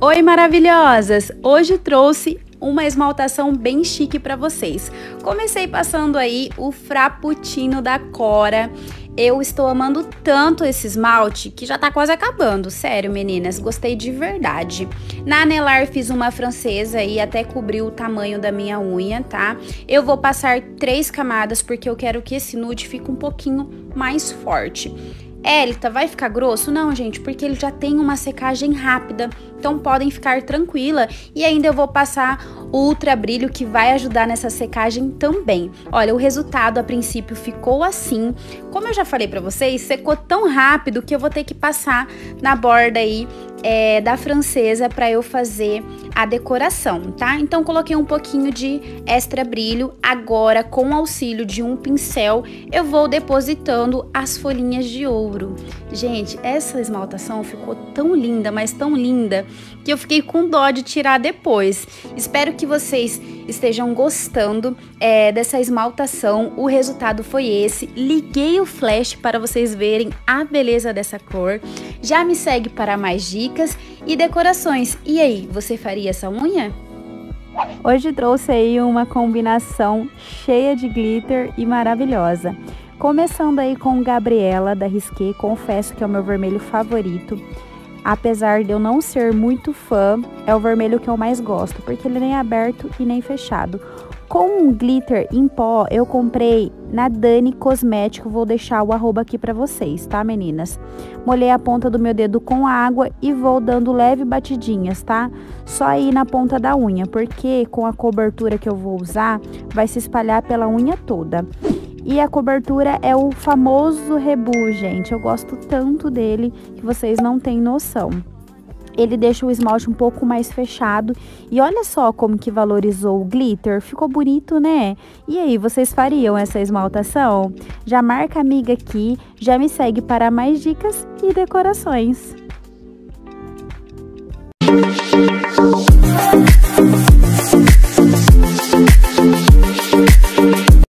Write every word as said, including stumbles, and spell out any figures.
Oi, maravilhosas! Hoje trouxe uma esmaltação bem chique para vocês. Comecei passando aí o Frappuccino da Cora. Eu estou amando tanto esse esmalte que já tá quase acabando. Sério, meninas, gostei de verdade. Na Anelar fiz uma francesa e até cobriu o tamanho da minha unha, tá? Eu vou passar três camadas porque eu quero que esse nude fique um pouquinho mais forte. Hélita, vai ficar grosso? Não, gente, porque ele já tem uma secagem rápida, então podem ficar tranquila. E ainda eu vou passar o Ultra Brilho, que vai ajudar nessa secagem também. Olha, o resultado a princípio ficou assim. Como eu já falei pra vocês, secou tão rápido que eu vou ter que passar na borda aí é, da francesa pra eu fazer a decoração, tá? Então coloquei um pouquinho de extra brilho. Agora, com o auxílio de um pincel, eu vou depositando as folhinhas de ouro. Gente, essa esmaltação ficou tão linda, mas tão linda, que eu fiquei com dó de tirar depois. Espero que vocês estejam gostando é, dessa esmaltação. O resultado foi esse. Liguei o flash para vocês verem a beleza dessa cor. Já me segue para mais dicas e decorações. E aí, você faria essa unha? Hoje trouxe aí uma combinação cheia de glitter e maravilhosa. Começando aí com Gabriela, da Risqué. Confesso que é o meu vermelho favorito. Apesar de eu não ser muito fã, é o vermelho que eu mais gosto, porque ele nem é aberto e nem fechado. Com um glitter em pó, eu comprei na Dani Cosmético. Vou deixar o arroba aqui pra vocês, tá, meninas? Molhei a ponta do meu dedo com água e vou dando leve batidinhas, tá? Só aí na ponta da unha, porque com a cobertura que eu vou usar, vai se espalhar pela unha toda. E a cobertura é o famoso rebu, gente. Eu gosto tanto dele que vocês não têm noção. Ele deixa o esmalte um pouco mais fechado. E olha só como que valorizou o glitter. Ficou bonito, né? E aí, vocês fariam essa esmaltação? Já marca a amiga aqui, já me segue para mais dicas e decorações.